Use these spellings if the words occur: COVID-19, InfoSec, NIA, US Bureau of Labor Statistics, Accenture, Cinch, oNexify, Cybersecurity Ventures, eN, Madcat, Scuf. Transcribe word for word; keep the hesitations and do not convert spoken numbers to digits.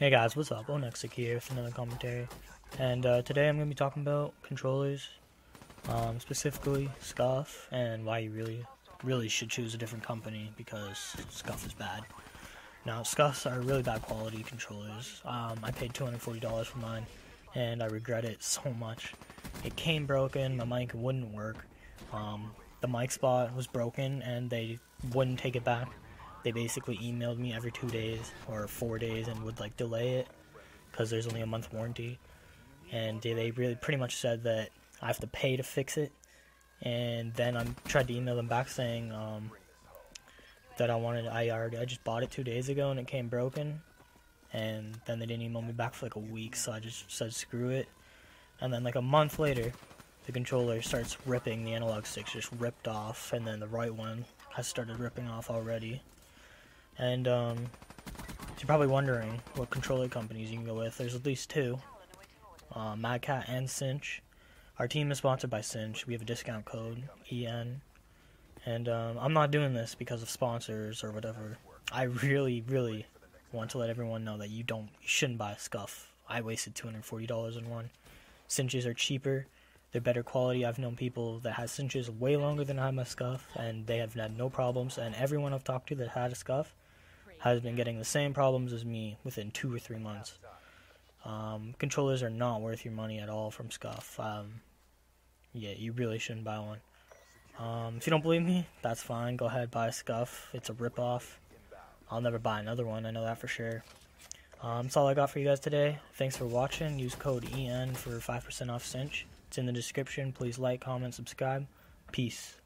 Hey guys, what's up? oNexify here with another commentary, and uh, today I'm going to be talking about controllers, um, specifically Scuf, and why you really, really should choose a different company because Scuf is bad. Now, Scufs are really bad quality controllers. Um, I paid two hundred forty dollars for mine, and I regret it so much. It came broken, my mic wouldn't work, um, the mic spot was broken, and they wouldn't take it back. They basically emailed me every two days or four days and would like delay it because there's only a month warranty, and they really pretty much said that I have to pay to fix it. And then I tried to email them back saying um, that I wanted I already I just bought it two days ago and it came broken, and then they didn't email me back for like a week, so I just said screw it. And then like a month later, the controller starts ripping. The analog stick's just ripped off, and then the right one has started ripping off already. And, um, so you're probably wondering what controller companies you can go with. There's at least two, uh, Madcat and Cinch. Our team is sponsored by Cinch. We have a discount code, E N. And, um, I'm not doing this because of sponsors or whatever. I really, really want to let everyone know that you don't, you shouldn't buy a Scuf. I wasted two hundred forty dollars on one. Cinches are cheaper. They're better quality. I've known people that had Cinches way longer than I had my Scuf, and they have had no problems. And everyone I've talked to that had a Scuf has been getting the same problems as me within two or three months. Um, controllers are not worth your money at all from Scuf. Um, yeah, you really shouldn't buy one. Um, if you don't believe me, that's fine. Go ahead, buy a Scuf. It's a rip-off. I'll never buy another one. I know that for sure. Um, that's all I got for you guys today. Thanks for watching. Use code E N for five percent off Cinch. It's in the description. Please like, comment, subscribe. Peace.